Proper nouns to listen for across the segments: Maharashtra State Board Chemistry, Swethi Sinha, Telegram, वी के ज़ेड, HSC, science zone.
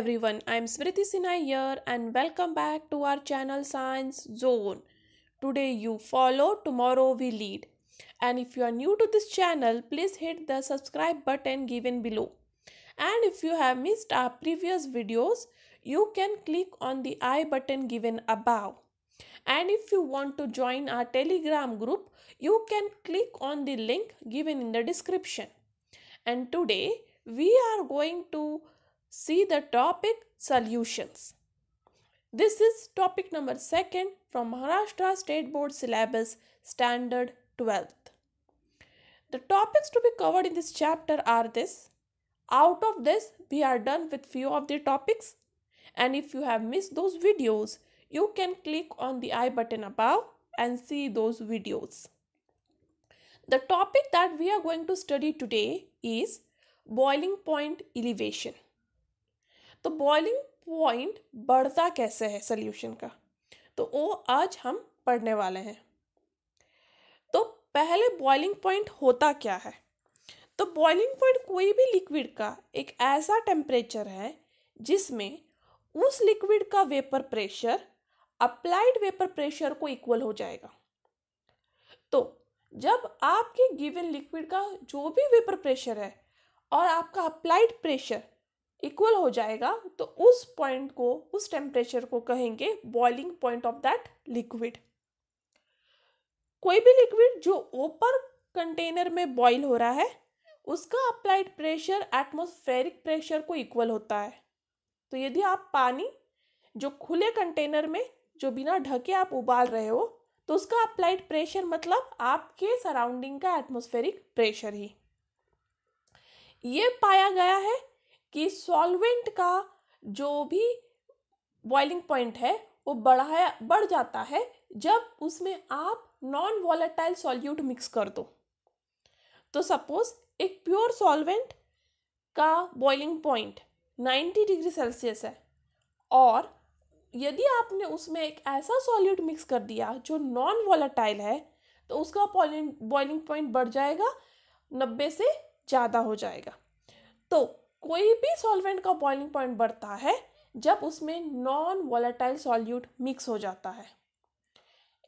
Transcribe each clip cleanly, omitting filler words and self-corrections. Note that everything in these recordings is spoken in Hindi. everyone, I am Swethi Sinha here and welcome back to our channel Science Zone. Today you follow, tomorrow we lead. And if you are new to this channel, please hit the subscribe button given below. And if you have missed our previous videos, you can click on the I button given above. And if you want to join our Telegram group, you can click on the link given in the description. And today we are going to see the topic solutions. This is topic number 2 from Maharashtra State Board syllabus standard 12th. The topics to be covered in this chapter are this. Out of this, we are done with few of the topics. And if you have missed those videos, you can click on the I button above and see those videos. The topic that we are going to study today is boiling point elevation. तो बॉइलिंग पॉइंट बढ़ता कैसे है सॉल्यूशन का, तो वो आज हम पढ़ने वाले हैं. तो पहले बॉइलिंग पॉइंट होता क्या है, तो बॉइलिंग पॉइंट कोई भी लिक्विड का एक ऐसा टेम्परेचर है जिसमें उस लिक्विड का vapour pressure applied vapour pressure को इक्वल हो जाएगा. तो जब आपके गिवन लिक्विड का जो भी वेपर प्रेशर है और आपका अप्लाइड प्रेशर इक्वल हो जाएगा, तो उस पॉइंट को, उस टेम्परेचर को कहेंगे boiling point of that liquid. कोई भी लिक्विड जो ओपन कंटेनर में बॉइल हो रहा है उसका अप्लाइड प्रेशर एटमॉस्फेरिक प्रेशर को इक्वल होता है. तो यदि आप पानी जो खुले कंटेनर में जो बिना ढके आप उबाल रहे हो, तो उसका अप्लाइड प्रेशर मतलब आपके सराउंडिंग का एटमॉस्फेरिक प्रेशर ही. ये पाया गया है कि सॉल्वेंट का जो भी बॉइलिंग पॉइंट है वो बढ़ जाता है जब उसमें आप नॉन वॉलेटाइल सॉल्यूट मिक्स कर दो. तो सपोज एक प्योर सॉल्वेंट का बॉइलिंग पॉइंट 90 डिग्री सेल्सियस है और यदि आपने उसमें एक ऐसा सॉल्यूट मिक्स कर दिया जो नॉन वॉलेटाइल है, तो उसका बॉइलिंग पॉइंट बढ़ जाएगा, 90 से ज़्यादा हो जाएगा. तो कोई भी सॉल्वेंट का बॉइलिंग पॉइंट बढ़ता है जब उसमें नॉन वॉलेटाइल सॉल्यूट मिक्स हो जाता है.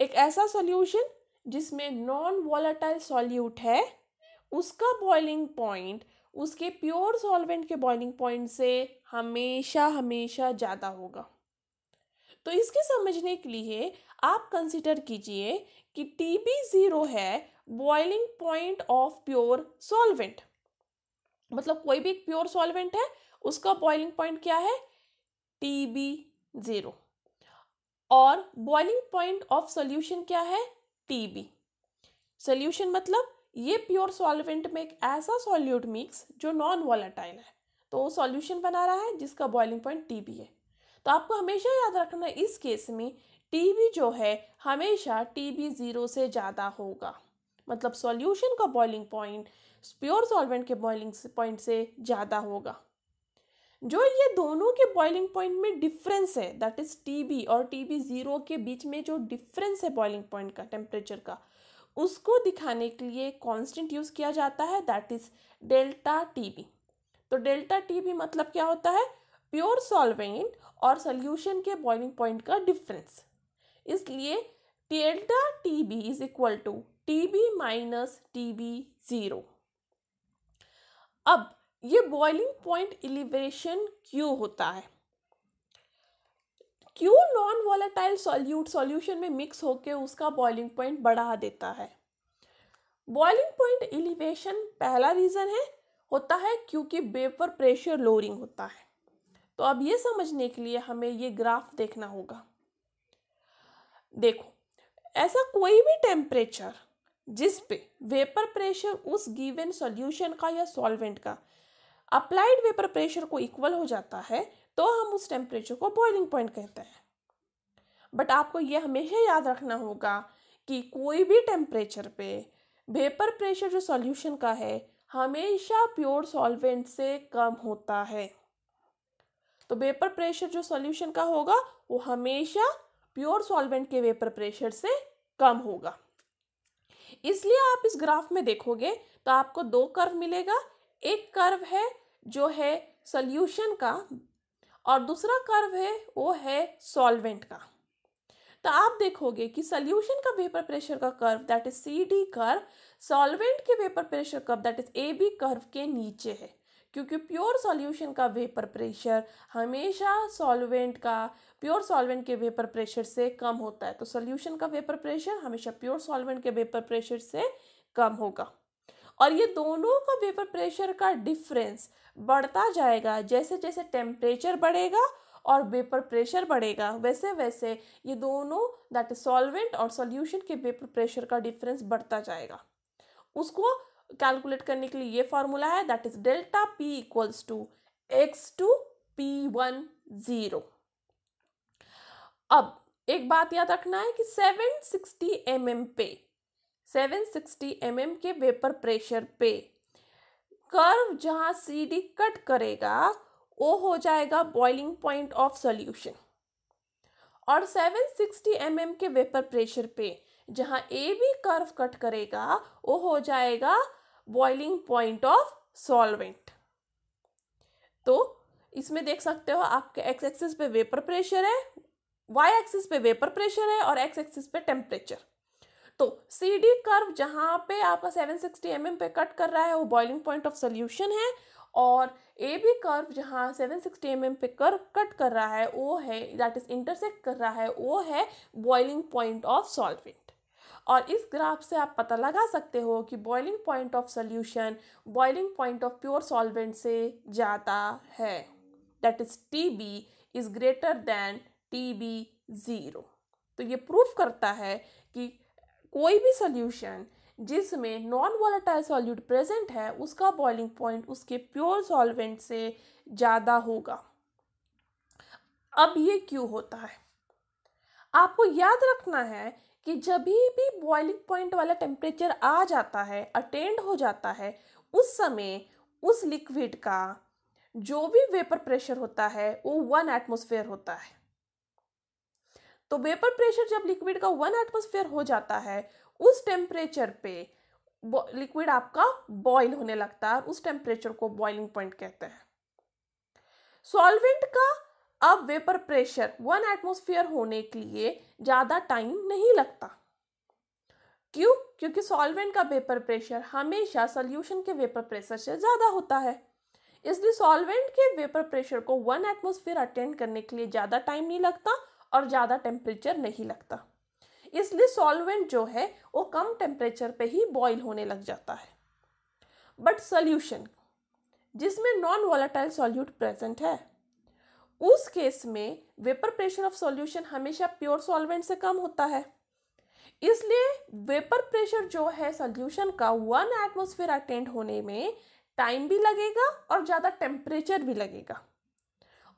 एक ऐसा सॉल्यूशन जिसमें नॉन वॉलेटाइल सॉल्यूट है, उसका बॉइलिंग पॉइंट उसके प्योर सॉल्वेंट के बॉइलिंग पॉइंट से हमेशा ज़्यादा होगा. तो इसके समझने के लिए आप कंसिडर कीजिए कि TB0 है boiling point of pure solvent. मतलब कोई भी एक प्योर सॉल्वेंट है, उसका बॉइलिंग पॉइंट क्या है, TB0. और बॉइलिंग पॉइंट ऑफ सॉल्यूशन क्या है, TB. सॉल्यूशन मतलब ये प्योर सॉल्वेंट में एक ऐसा सॉल्यूट मिक्स जो नॉन वॉलेटाइल है, तो वो सॉल्यूशन बना रहा है जिसका बॉइलिंग पॉइंट TB है. तो आपको हमेशा याद रखना है इस केस में TB जो है हमेशा TB0 से ज़्यादा होगा. मतलब सॉल्यूशन का बॉइलिंग पॉइंट प्योर सॉल्वेंट के बॉइलिंग पॉइंट से ज़्यादा होगा. जो ये दोनों के बॉइलिंग पॉइंट में डिफरेंस है, दैट इज़ TB और TB0 के बीच में जो डिफरेंस है बॉइलिंग पॉइंट का, टेम्परेचर का, उसको दिखाने के लिए कांस्टेंट यूज़ किया जाता है, दैट इज़ डेल्टा TB. तो डेल्टा TB मतलब क्या होता है, प्योर सॉल्वेंट और सॉल्यूशन के बॉइलिंग पॉइंट का डिफरेंस. इसलिए delta TB is equal to TB minus TB0. अब ये बॉइलिंग पॉइंट एलिवेशन क्यों होता है, क्यों नॉन वॉलेटाइल सॉल्यूट सॉल्यूशन में मिक्स होकर उसका बॉइलिंग पॉइंट बढ़ा देता है. बॉइलिंग पॉइंट एलिवेशन पहला रीज़न है होता है क्योंकि वेपर प्रेशर लोअरिंग होता है. तो अब ये समझने के लिए हमें ये ग्राफ देखना होगा. देखो, ऐसा कोई भी टेम्परेचर जिस पे वेपर प्रेशर उस गिवन सॉल्यूशन का या सॉल्वेंट का अप्लाइड वेपर प्रेशर को इक्वल हो जाता है, तो हम उस टेम्परेचर को बॉइलिंग पॉइंट कहते हैं. बट आपको यह हमेशा याद रखना होगा कि कोई भी टेम्परेचर पे वेपर प्रेशर जो सॉल्यूशन का है हमेशा प्योर सॉल्वेंट से कम होता है. तो वेपर प्रेशर जो सॉल्यूशन का होगा वो हमेशा प्योर सॉल्वेंट के वेपर प्रेशर से कम होगा. इसलिए आप इस ग्राफ में देखोगे तो आपको दो कर्व मिलेगा. एक कर्व है जो है सॉल्यूशन का और दूसरा कर्व है वो है सॉल्वेंट का। तो आप देखोगे कि सॉल्यूशन का वेपर प्रेशर का curve that is CD curve solvent के vapour pressure curve that is AB curve के नीचे है, क्योंकि प्योर सॉल्यूशन का वेपर प्रेशर हमेशा सॉल्वेंट का प्योर सॉल्वेंट के वेपर प्रेशर से कम होता है। तो सॉल्यूशन का वेपर प्रेशर हमेशा प्योर सॉल्वेंट के वेपर प्रेशर से कम होगा और ये दोनों का वेपर प्रेशर का डिफरेंस बढ़ता जाएगा। जैसे जैसे टेम्परेचर बढ़ेगा और वेपर प्रेशर बढ़ेगा वैसे वैसे ये दोनों दैट इज सॉल्वेंट और सॉल्यूशन के वेपर प्रेशर का डिफरेंस बढ़ता जाएगा। उसको कैलकुलेट करने के लिए ये फॉर्मूला है that is delta P equals to X2P10। अब एक बात याद रखना है कि 760 mm के वेपर प्रेशर पे कर्व जहां CD कट करेगा वो हो जाएगा बॉइलिंग पॉइंट ऑफ सॉल्यूशन और 760 mm के वेपर प्रेशर पे जहां AB कर्व कट करेगा वो हो जाएगा बॉइलिंग पॉइंट ऑफ सॉल्वेंट। तो इसमें देख सकते हो आपके एक्स एक्सिस पे वेपर प्रेशर है, वाई एक्सिस पे वेपर प्रेशर है और एक्स एक्सिस पे टेम्परेचर। तो CD कर्व जहां पे आपका 760 mm पे कट कर रहा है वो बॉइलिंग पॉइंट ऑफ सॉल्यूशन है और AB कर्व जहाँ 760 mm पे कर्व कट कर रहा है वो है दैट इज इंटरसेक्ट कर रहा है वो है बॉइलिंग पॉइंट ऑफ सॉल्वेंट। और इस ग्राफ से आप पता लगा सकते हो कि boiling point of solution boiling point of pure solvent से ज़्यादा है that is TB is greater than TB0। तो ये प्रूफ करता है कि कोई भी सॉल्यूशन जिसमें नॉन वोलेटाइल सॉल्यूट प्रेजेंट है उसका बॉइलिंग पॉइंट उसके प्योर सॉल्वेंट से ज़्यादा होगा। अब ये क्यों होता है आपको याद रखना है कि जब भी बॉइलिंग पॉइंट वाला टेम्परेचर आ जाता है अटेंड हो जाता है उस समय उस लिक्विड का जो भी वेपर प्रेशर होता है वो 1 एटमॉस्फेयर होता है। तो वेपर प्रेशर जब लिक्विड का 1 एटमॉस्फेयर हो जाता है उस टेम्परेचर पे लिक्विड आपका बॉयल होने लगता है, उस टेम्परेचर को बॉइलिंग पॉइंट कहते हैं। सॉल्वेंट का अब वेपर प्रेशर 1 एटमॉस्फेयर होने के लिए ज़्यादा टाइम नहीं लगता। क्यों? क्योंकि सॉल्वेंट का वेपर प्रेशर हमेशा सॉल्यूशन के वेपर प्रेशर से ज़्यादा होता है, इसलिए सॉल्वेंट के वेपर प्रेशर को 1 एटमॉस्फेयर अटेंड करने के लिए ज़्यादा टाइम नहीं लगता और ज़्यादा टेम्परेचर नहीं लगता, इसलिए सॉल्वेंट जो है वो कम टेम्परेचर पे ही बॉयल होने लग जाता है। बट सॉल्यूशन जिसमें नॉन वोलेटाइल सॉल्यूट प्रेजेंट है उस केस में वेपर प्रेशर ऑफ सॉल्यूशन हमेशा प्योर सॉल्वेंट से कम होता है, इसलिए वेपर प्रेशर जो है सॉल्यूशन का 1 एटमॉस्फेयर अटेंड होने में टाइम भी लगेगा और ज़्यादा टेम्परेचर भी लगेगा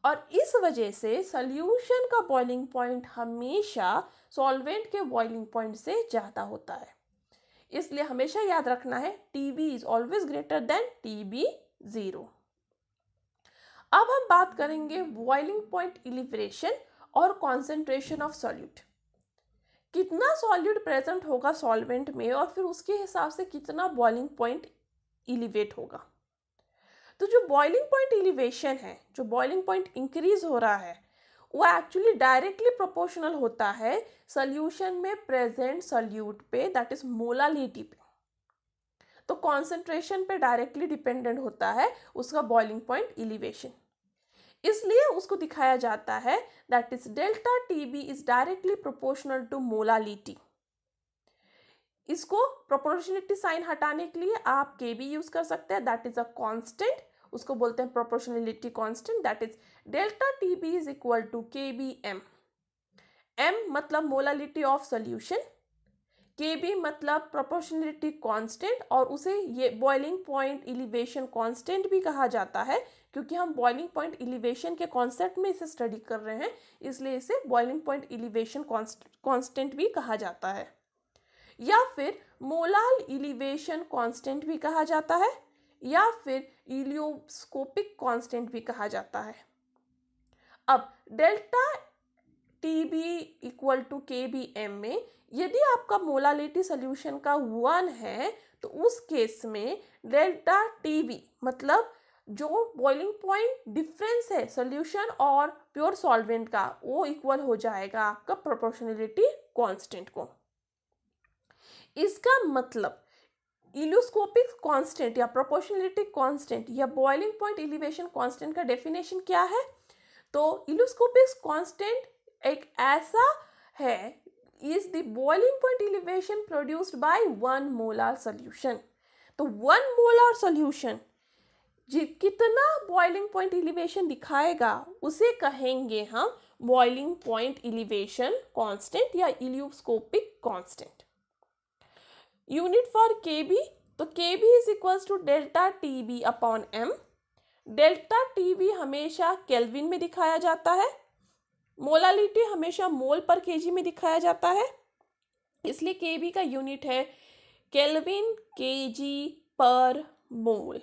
और इस वजह से सॉल्यूशन का बॉइलिंग पॉइंट हमेशा सॉल्वेंट के बॉइलिंग पॉइंट से ज़्यादा होता है। इसलिए हमेशा याद रखना है TB is always greater than TB0। अब हम बात करेंगे बॉइलिंग पॉइंट इलिवरेशन और कॉन्सेंट्रेशन ऑफ सॉल्यूट। कितना सॉल्यूट प्रेजेंट होगा सॉल्वेंट में और फिर उसके हिसाब से कितना बॉइलिंग पॉइंट इलिवेट होगा। तो जो बॉइलिंग पॉइंट इलिवेशन है जो बॉइलिंग पॉइंट इंक्रीज हो रहा है वो एक्चुअली डायरेक्टली प्रोपोर्शनल होता है सॉल्यूशन में प्रेजेंट सॉल्यूट पे दैट इज मोलालिटी पे। तो कॉन्सेंट्रेशन पे डायरेक्टली डिपेंडेंट होता है उसका बॉइलिंग पॉइंट इलिवेशन, इसलिए उसको दिखाया जाता है that is delta TB is directly proportional to molality. इसको प्रोपोर्शनलिटी साइन हटाने के लिए आप KB यूज कर सकते हैं दैट इज अ कांस्टेंट, उसको बोलते हैं proportionality constant that is delta TB is equal to KBM। M मतलब मोलालिटी ऑफ सॉल्यूशन, KB मतलब प्रोपोर्शनलिटी कांस्टेंट और उसे ये बॉइलिंग पॉइंट इलिवेशन कांस्टेंट भी कहा जाता है क्योंकि हम बॉइलिंग पॉइंट इलिवेशन के कॉन्सेप्ट में इसे स्टडी कर रहे हैं इसलिए इसे बॉइलिंग पॉइंट इलिवेशन कांस्टेंट भी कहा जाता है या फिर मोलाल इलिवेशन कांस्टेंट भी कहा जाता है या फिर इलियोस्कोपिक कांस्टेंट भी कहा जाता है। अब delta TB equal to KBM में यदि आपका मोलालिटी सॉल्यूशन का 1 है तो उस केस में डेल्टा TB मतलब जो बॉइलिंग पॉइंट डिफरेंस है सॉल्यूशन और प्योर सॉल्वेंट का वो इक्वल हो जाएगा आपका प्रोपोर्शनलिटी कांस्टेंट को। इसका मतलब इल्यूस्कोपिक कांस्टेंट या प्रोपोर्शनलिटी कांस्टेंट या बॉइलिंग पॉइंट एलिवेशन कांस्टेंट का डेफिनेशन क्या है? तो इल्यूस्कोपिक कांस्टेंट एक ऐसा है is the boiling point elevation produced by 1 molar solution। तो 1 molar solution कितना boiling point elevation दिखाएगा उसे कहेंगे हम boiling point elevation constant या ebullioscopic constant। Unit for kb, तो kb is equals to delta tb upon m। Delta tb हमेशा केल्विन में दिखाया जाता है, मोलालिटी हमेशा मोल पर केजी में दिखाया जाता है, इसलिए केबी का यूनिट है केल्विन केजी पर मोल।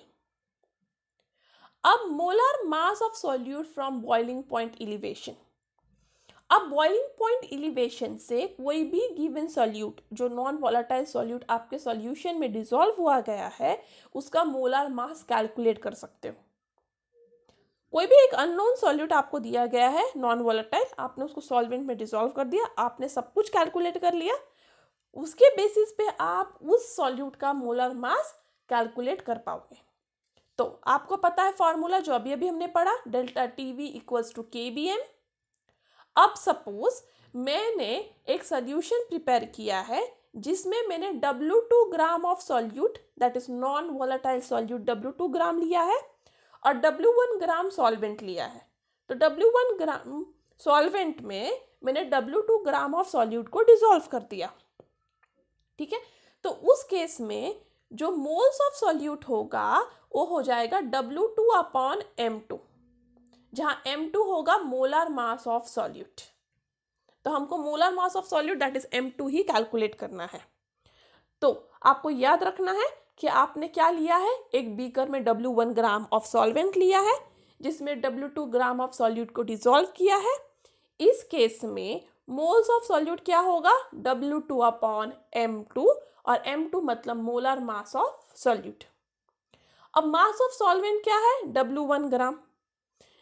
अब molar mass of solute from boiling point elevation. अब बॉइलिंग पॉइंट एलिवेशन से कोई भी गिवन सॉल्यूट जो नॉन वोलेटाइल सॉल्यूट आपके सॉल्यूशन में डिसॉल्व हुआ गया है उसका मोलर मास कैलकुलेट कर सकते हो। कोई भी एक अननोन सॉल्यूट आपको दिया गया है नॉन वोलेटाइल, आपने उसको सॉल्वेंट में डिसॉल्व कर दिया, आपने सब कुछ कैलकुलेट कर लिया, उसके बेसिस पे आप उस सॉल्यूट का मोलर मास कैलकुलेट कर पाओगे। तो आपको पता है फॉर्मूला जो अभी अभी हमने पढ़ा, delta T we equals to K B M. अब सपोज मैंने एक सोल्यूशन प्रिपेयर किया है जिसमें मैंने W 2 gram of solute that is non volatile solute W2 gram लिया है और W1 ग्राम सॉल्वेंट लिया है। तो W1 ग्राम सॉल्वेंट में मैंने W2 ग्राम ऑफ सॉल्यूट को डिसॉल्व कर दिया, ठीक है। तो उस केस में जो मोल्स ऑफ सॉल्यूट होगा वो हो जाएगा W2 अपॉन M2, जहाँ M2 होगा मोलर मास ऑफ सॉल्यूट। तो हमको molar mass of solute that is M2 ही कैलकुलेट करना है। तो आपको याद रखना है कि आपने क्या लिया है, एक बीकर में W1 ग्राम ऑफ सॉल्वेंट लिया है जिसमें W2 ग्राम ऑफ सॉल्यूट को डिसॉल्व किया है। इस केस में मोल्स ऑफ सॉल्यूट क्या होगा, W2 अपॉन M2 और M2 मतलब मोलर मास ऑफ सॉल्यूट। अब मास ऑफ सॉल्वेंट क्या है, W1 ग्राम,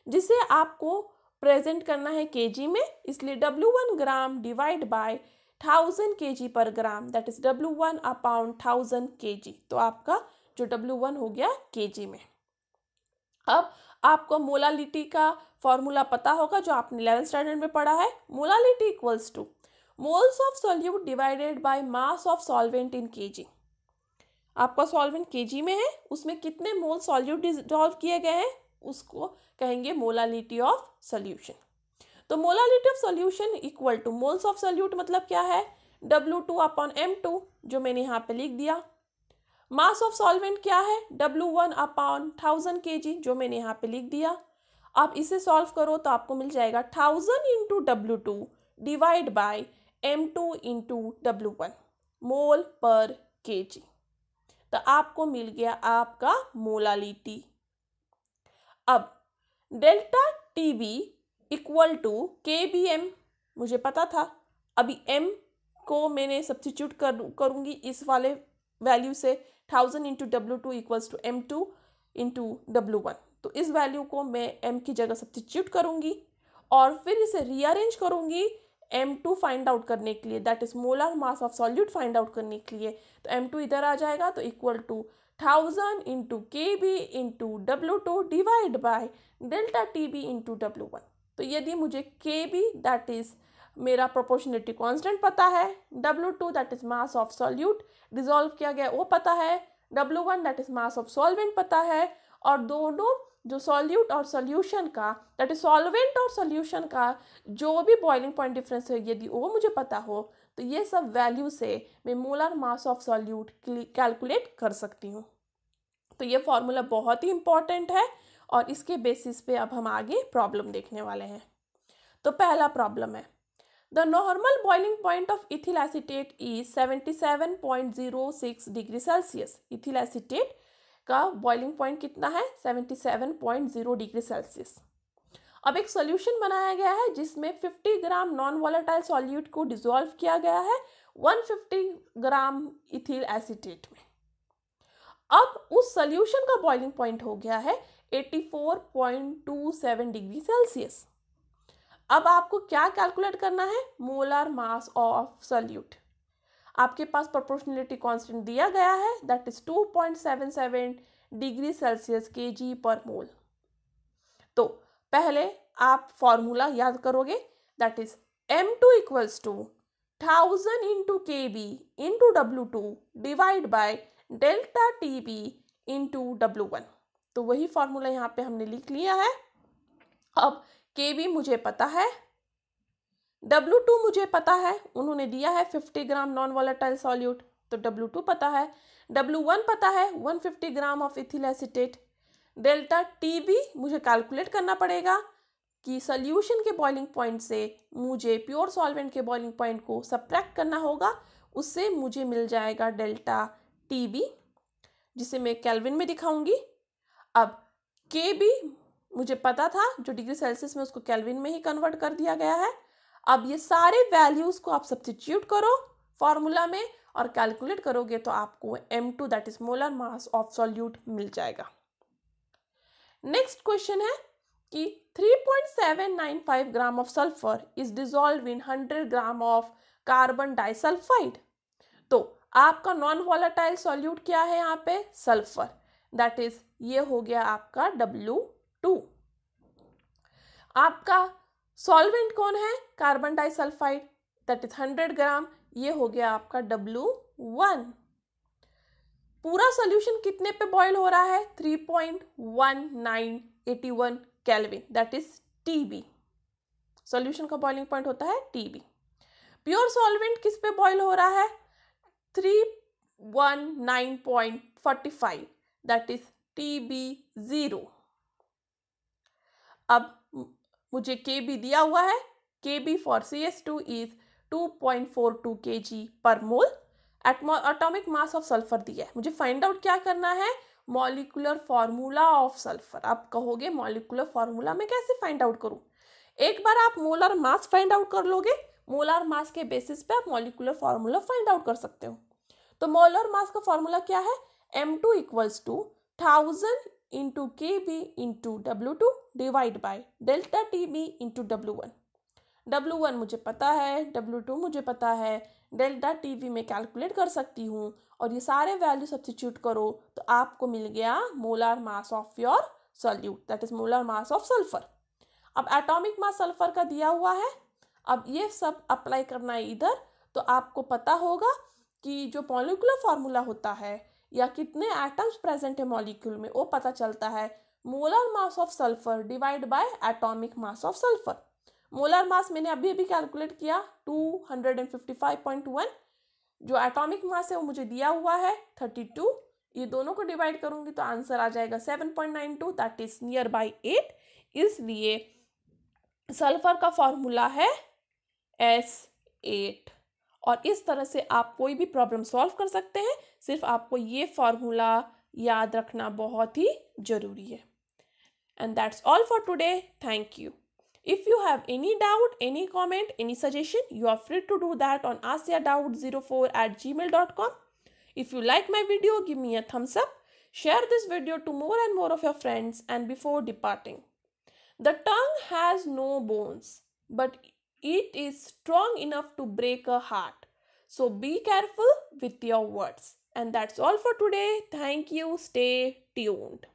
जिसे आपको प्रेजेंट करना है केजी में, इसलिए W1 gram divide by 1000 kg per gram that is W1 upon 1000 kg। तो आपका जो W1 हो गया kg में। अब आपको मोलालिटी का फॉर्मूला पता होगा जो आपने 11th स्टैंडर्ड में पढ़ा है, molality equals to moles of solute divided by mass of solvent in kg। आपका सॉल्वेंट kg में है, उसमें कितने मोल सॉल्यूट डिसॉल्व किए गए हैं उसको कहेंगे मोलालिटी ऑफ सोल्यूशन। तो molality of solution equal to moles of solute मतलब क्या है, W2 अपॉन M2 जो मैंने यहाँ पे लिख दिया। मास ऑफ सॉल्वेंट क्या है, W1 अपॉन 1000 kg जो मैंने यहाँ पे लिख दिया। आप इसे सॉल्व करो तो आपको मिल जाएगा 1000 into W2 divide by M2 into W1 mole per kg। तो आपको मिल गया आपका मोलालिटी। अब delta T B equal to K B M मुझे पता था, अभी m को मैंने सब्स्टिट्यूट करूँगी इस वाले वैल्यू से, 1000 into W2 equals to M2 into W1। तो इस वैल्यू को मैं m की जगह सब्स्टिट्यूट करूँगी और फिर इसे रीअरेंज करूँगी M2 फाइंड आउट करने के लिए, that is molar mass of solute find out करने के लिए। तो M2 इधर आ जाएगा, तो equal to 1000 into Kb into W2 divide by delta Tb into W1। तो यदि मुझे Kb दैट इज मेरा प्रोपोर्शनलिटी कांस्टेंट पता है, W2 that is mass of solute dissolve किया गया वो पता है, W1 that is mass of solvent पता है, और दोनों जो सॉल्यूट और सॉल्यूशन का दैट इज सॉल्वेंट और सॉल्यूशन का जो भी बॉइलिंग पॉइंट डिफरेंस है यदि वो मुझे पता हो तो ये सब वैल्यू से मैं molar mass of solute calculate कर सकती हूँ। तो ये फॉर्मूला बहुत ही इंपॉर्टेंट है और इसके बेसिस पे अब हम आगे प्रॉब्लम देखने वाले हैं। तो पहला प्रॉब्लम है the normal boiling point of ethyl acetate is 77.06 degree Celsius. Ethyl acetate का बॉइलिंग पॉइंट कितना है, 77.0 डिग्री सेल्सियस। अब एक सॉल्यूशन बनाया गया है जिसमें 50 ग्राम नॉन वोलेटाइल सॉल्यूट को डिसॉल्व किया गया है 150 ग्राम इथिल एसीटेट में। अब उस सॉल्यूशन का बॉइलिंग पॉइंट हो गया है 84.27 डिग्री सेल्सियस। अब आपको क्या कैलकुलेट करना है? Molar mass of solute. आपके पास प्रोपोर्शनलिटी कांस्टेंट दिया गया है, that is 2.77 degree Celsius kg per mole. तो पहले आप फॉर्मूला याद करोगे, that is m2 equals to 1000 into kb into w2 divide by delta tb into w1। तो वही फॉर्मूला यहाँ पे हमने लिख लिया है। अब kb मुझे पता है, W2 मुझे पता है, उन्होंने दिया है 50 ग्राम नॉन वॉलेटाइल सॉल्यूट, तो W2 पता है, W1 पता है 150 gram of ethyl acetate. Delta TB मुझे कैलकुलेट करना पड़ेगा कि सॉल्यूशन के बॉइलिंग पॉइंट से मुझे प्योर सॉल्वेंट के बॉइलिंग पॉइंट को सब्ट्रैक्ट करना होगा, उससे मुझे मिल जाएगा डेल्टा TB, जिसे मैं केल्विन में दिखाऊंगी। अब KB मुझे पता था, जो डिग्री सेल्सियस में उसको केल्विन में ही कन्वर्ट कर दिया गया है। अब ये सारे वैल्यूज़ को आप सब्स्टिट्यूट करो फॉर्मूला में और कैलकुलेट करोगे तो आपको m2 that is molar mass of solute मिल जाएगा। नेक्स्ट क्वेश्चन है कि 3.795 gram of sulphur is dissolve in 100 gram of carbon disulphide. तो आपका नॉन वॉलेटाइल सॉल्यूट क्या है यहाँ पे? सल्फर, दैट इज ये हो गया आपका W2। आपका सॉल्वेंट कौन है? Carbon disulphide, that is 100 gram, ये हो गया आपका W1। पूरा सॉल्यूशन कितने पे बॉयल हो रहा है? 3.1981 kelvin, that is TB। Solution का बॉइलिंग पॉइंट होता है TB। प्योर सॉल्वेंट किस पे बॉयल हो रहा है? 319.45, दैट इज TB0। अब मुझे Kb दिया हुआ है, Kb for CS2 is 2.42 kg per mole. Atomic mass of sulphur दिया है, मुझे फाइंड आउट क्या करना है? Molecular formula of sulphur. आप कहोगे मॉलिकुलर फार्मूला में कैसे फाइंड आउट करूं? एक बार आप मोलर मास फाइंड आउट कर लोगे, मोलर मास के बेसिस पे आप मॉलिकुलर फार्मूला फाइंड आउट कर सकते हो। तो मोलर मास का फार्मूला क्या है? m2 equals to 1000 into Kb into W2 divide by delta Tb into W1। W1 मुझे पता है, W2 मुझे पता है, डेल्टा Tb मैं कैलकुलेट कर सकती हूँ और ये सारे वैल्यू सब्स्टिट्यूट करो तो आपको मिल गया molar mass of your solute, that is molar mass of sulphur. अब एटॉमिक मास सल्फर का दिया हुआ है, अब ये सब अप्लाई करना है इधर। तो आपको पता होगा कि जो मॉलिक्यूलर फार्मूला होता है या कितने एटम्स प्रेजेंट है मॉलिक्यूल में, वो पता चलता है molar mass of sulphur divide by atomic mass of sulphur. Molar mass मैंने अभी अभी कैलकुलेट किया 255.1, जो एटॉमिक मास है वो मुझे दिया हुआ है 32, ये दोनों को डिवाइड करूंगी तो आंसर आ जाएगा 7.92, दैट इज नियर बाय 8। इसलिए सल्फर का फॉर्मूला है S8। और इस तरह से आप कोई भी प्रॉब्लम सॉल्व कर सकते हैं, सिर्फ आपको ये फॉर्मूला याद रखना बहुत ही ज़रूरी है। And that's all for today, thank you. If you have any doubt, any comment, any suggestion, you are free to do that on asyadout04@gmail.com। If you like my video, give me a thumbs up, share this video to more and more of your friends. And before departing, the tongue has no bones but it is strong enough to break a heart. So be careful with your words. And that's all for today. Thank you. Stay tuned.